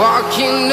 Walking